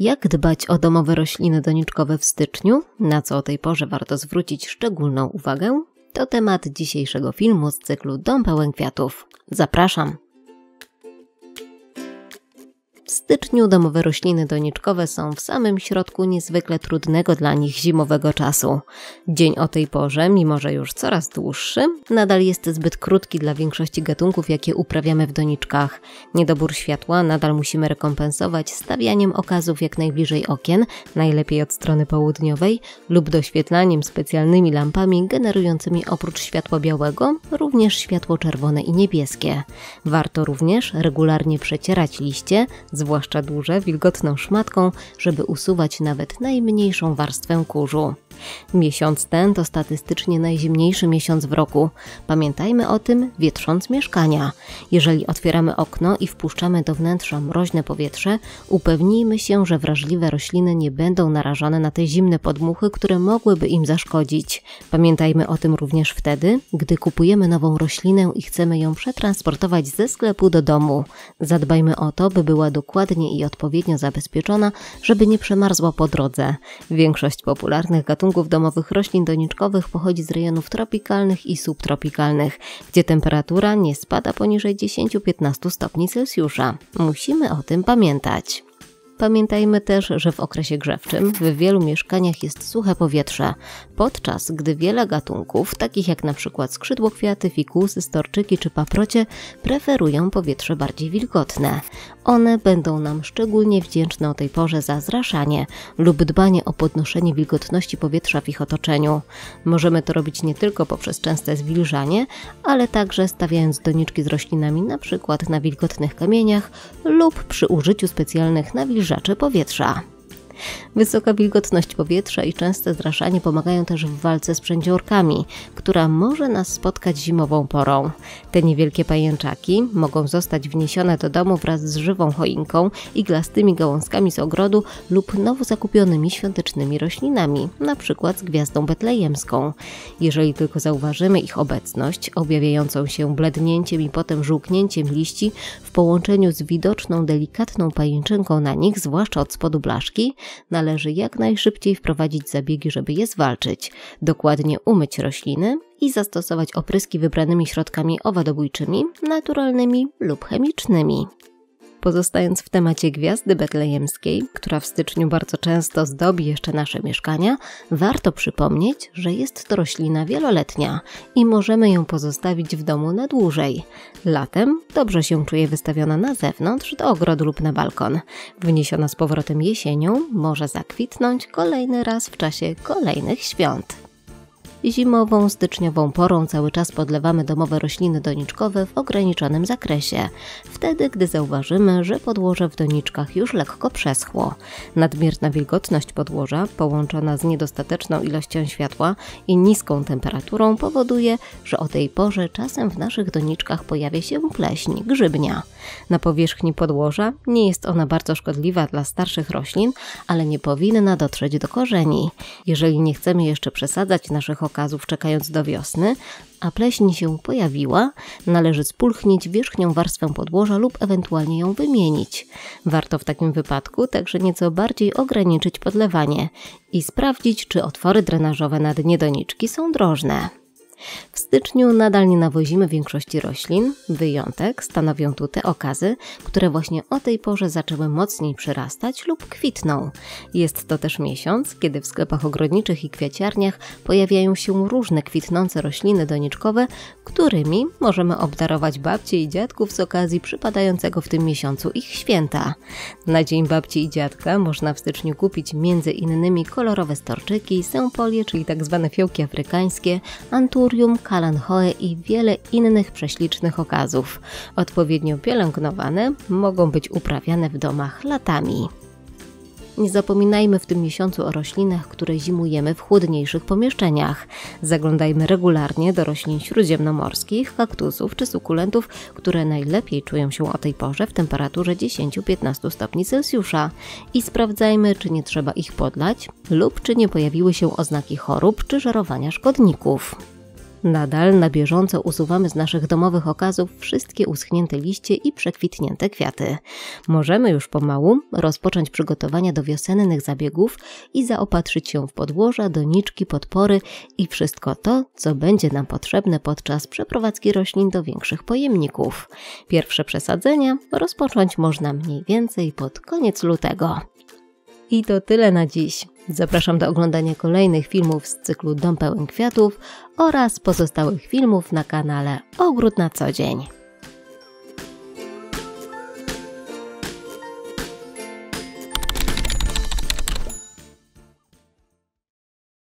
Jak dbać o domowe rośliny doniczkowe w styczniu, na co o tej porze warto zwrócić szczególną uwagę, to temat dzisiejszego filmu z cyklu Dom pełen kwiatów. Zapraszam! W styczniu domowe rośliny doniczkowe są w samym środku niezwykle trudnego dla nich zimowego czasu. Dzień o tej porze, mimo że już coraz dłuższy, nadal jest zbyt krótki dla większości gatunków, jakie uprawiamy w doniczkach. Niedobór światła nadal musimy rekompensować stawianiem okazów jak najbliżej okien, najlepiej od strony południowej, lub doświetlaniem specjalnymi lampami generującymi oprócz światła białego również światło czerwone i niebieskie. Warto również regularnie przecierać liście, zwłaszcza duże, wilgotną szmatką, żeby usuwać nawet najmniejszą warstwę kurzu. Miesiąc ten to statystycznie najzimniejszy miesiąc w roku. Pamiętajmy o tym, wietrząc mieszkania. Jeżeli otwieramy okno i wpuszczamy do wnętrza mroźne powietrze, upewnijmy się, że wrażliwe rośliny nie będą narażone na te zimne podmuchy, które mogłyby im zaszkodzić. Pamiętajmy o tym również wtedy, gdy kupujemy nową roślinę i chcemy ją przetransportować ze sklepu do domu. Zadbajmy o to, by była dokładnie i odpowiednio zabezpieczona, żeby nie przemarzła po drodze. Większość popularnych gatunków domowych roślin doniczkowych pochodzi z rejonów tropikalnych i subtropikalnych, gdzie temperatura nie spada poniżej 10–15 stopni Celsjusza. Musimy o tym pamiętać. Pamiętajmy też, że w okresie grzewczym w wielu mieszkaniach jest suche powietrze, podczas gdy wiele gatunków, takich jak np. skrzydłokwiaty, fikusy, storczyki czy paprocie, preferują powietrze bardziej wilgotne. One będą nam szczególnie wdzięczne o tej porze za zraszanie lub dbanie o podnoszenie wilgotności powietrza w ich otoczeniu. Możemy to robić nie tylko poprzez częste zwilżanie, ale także stawiając doniczki z roślinami np. na wilgotnych kamieniach lub przy użyciu specjalnych nawilżaczy powietrza. Wysoka wilgotność powietrza i częste zraszanie pomagają też w walce z przędziorkami, która może nas spotkać zimową porą. Te niewielkie pajęczaki mogą zostać wniesione do domu wraz z żywą choinką, iglastymi gałązkami z ogrodu lub nowo zakupionymi świątecznymi roślinami, np. z gwiazdą betlejemską. Jeżeli tylko zauważymy ich obecność, objawiającą się blednięciem i potem żółknięciem liści w połączeniu z widoczną, delikatną pajęczynką na nich, zwłaszcza od spodu blaszki, należy jak najszybciej wprowadzić zabiegi, żeby je zwalczyć, dokładnie umyć rośliny i zastosować opryski wybranymi środkami owadobójczymi, naturalnymi lub chemicznymi. Pozostając w temacie gwiazdy betlejemskiej, która w styczniu bardzo często zdobi jeszcze nasze mieszkania, warto przypomnieć, że jest to roślina wieloletnia i możemy ją pozostawić w domu na dłużej. Latem dobrze się czuje wystawiona na zewnątrz, do ogrodu lub na balkon. Wniesiona z powrotem jesienią może zakwitnąć kolejny raz w czasie kolejnych świąt. Zimową, styczniową porą cały czas podlewamy domowe rośliny doniczkowe w ograniczonym zakresie, wtedy gdy zauważymy, że podłoże w doniczkach już lekko przeschło. Nadmierna wilgotność podłoża połączona z niedostateczną ilością światła i niską temperaturą powoduje, że o tej porze czasem w naszych doniczkach pojawia się pleśń, grzybnia. Na powierzchni podłoża nie jest ona bardzo szkodliwa dla starszych roślin, ale nie powinna dotrzeć do korzeni. Jeżeli nie chcemy jeszcze przesadzać naszych okazów czekając do wiosny, a pleśń się pojawiła, należy spulchnić wierzchnią warstwę podłoża lub ewentualnie ją wymienić. Warto w takim wypadku także nieco bardziej ograniczyć podlewanie i sprawdzić, czy otwory drenażowe na dnie doniczki są drożne. W styczniu nadal nie nawozimy większości roślin, wyjątek stanowią tu te okazy, które właśnie o tej porze zaczęły mocniej przyrastać lub kwitną. Jest to też miesiąc, kiedy w sklepach ogrodniczych i kwiaciarniach pojawiają się różne kwitnące rośliny doniczkowe, którymi możemy obdarować babcie i dziadków z okazji przypadającego w tym miesiącu ich święta. Na Dzień Babci i Dziadka można w styczniu kupić m.in. kolorowe storczyki, sempolie, czyli tzw. fiołki afrykańskie, anturium, kalanchoe i wiele innych prześlicznych okazów. Odpowiednio pielęgnowane mogą być uprawiane w domach latami. Nie zapominajmy w tym miesiącu o roślinach, które zimujemy w chłodniejszych pomieszczeniach. Zaglądajmy regularnie do roślin śródziemnomorskich, kaktusów czy sukulentów, które najlepiej czują się o tej porze w temperaturze 10–15 stopni Celsjusza i sprawdzajmy, czy nie trzeba ich podlać lub czy nie pojawiły się oznaki chorób czy żerowania szkodników. Nadal na bieżąco usuwamy z naszych domowych okazów wszystkie uschnięte liście i przekwitnięte kwiaty. Możemy już pomału rozpocząć przygotowania do wiosennych zabiegów i zaopatrzyć się w podłoża, doniczki, podpory i wszystko to, co będzie nam potrzebne podczas przeprowadzki roślin do większych pojemników. Pierwsze przesadzenia rozpocząć można mniej więcej pod koniec lutego. I to tyle na dziś. Zapraszam do oglądania kolejnych filmów z cyklu Dom pełen kwiatów oraz pozostałych filmów na kanale Ogród na co dzień.